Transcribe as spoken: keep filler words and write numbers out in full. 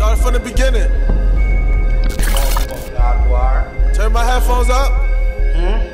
Start from the beginning. Turn my headphones up. Hmm?